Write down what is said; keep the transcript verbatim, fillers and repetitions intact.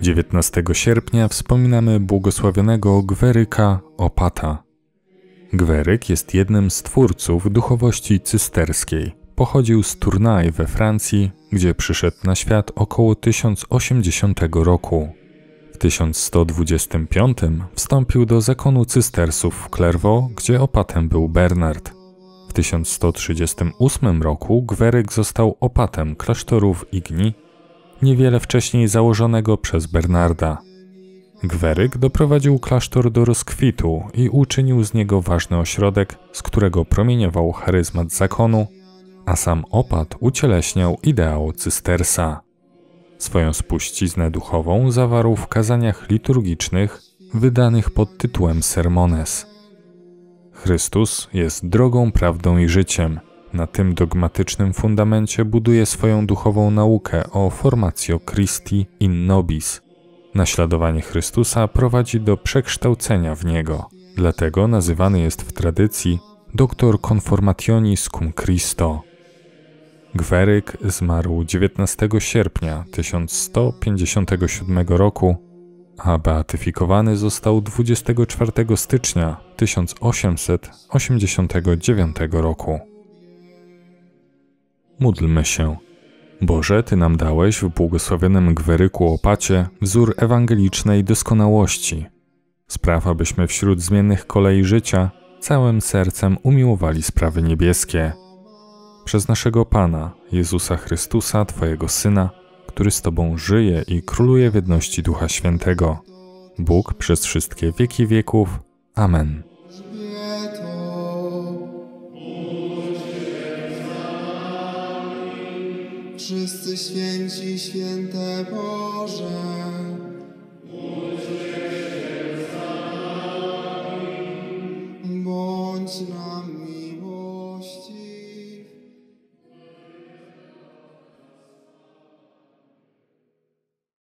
dziewiętnastego sierpnia wspominamy błogosławionego Gweryka, opata. Gweryk jest jednym z twórców duchowości cysterskiej. Pochodził z Tournai we Francji, gdzie przyszedł na świat około tysiąc osiemdziesiątego roku. W tysiąc sto dwudziestym piątym wstąpił do zakonu cystersów w Clairvaux, gdzie opatem był Bernard. W tysiąc sto trzydziestym ósmym roku Gweryk został opatem klasztoru w Igni, niewiele wcześniej założonego przez Bernarda. Gweryk doprowadził klasztor do rozkwitu i uczynił z niego ważny ośrodek, z którego promieniował charyzmat zakonu, a sam opat ucieleśniał ideał cystersa. Swoją spuściznę duchową zawarł w kazaniach liturgicznych wydanych pod tytułem Sermones. Chrystus jest drogą, prawdą i życiem. Na tym dogmatycznym fundamencie buduje swoją duchową naukę o Formatio Christi in Nobis. Naśladowanie Chrystusa prowadzi do przekształcenia w Niego. Dlatego nazywany jest w tradycji doktor Conformationis Cum Christo. Gweryk zmarł dziewiętnastego sierpnia tysiąc sto pięćdziesiątego siódmego roku, a beatyfikowany został dwudziestego czwartego stycznia tysiąc osiemset osiemdziesiątego dziewiątego roku. Módlmy się. Boże, Ty nam dałeś w błogosławionym Gweryku opacie wzór ewangelicznej doskonałości. Spraw, abyśmy wśród zmiennych kolei życia całym sercem umiłowali sprawy niebieskie. Przez naszego Pana, Jezusa Chrystusa, Twojego Syna, który z Tobą żyje i króluje w jedności Ducha Świętego. Bóg przez wszystkie wieki wieków. Amen. Wszyscy święci, święte Boże.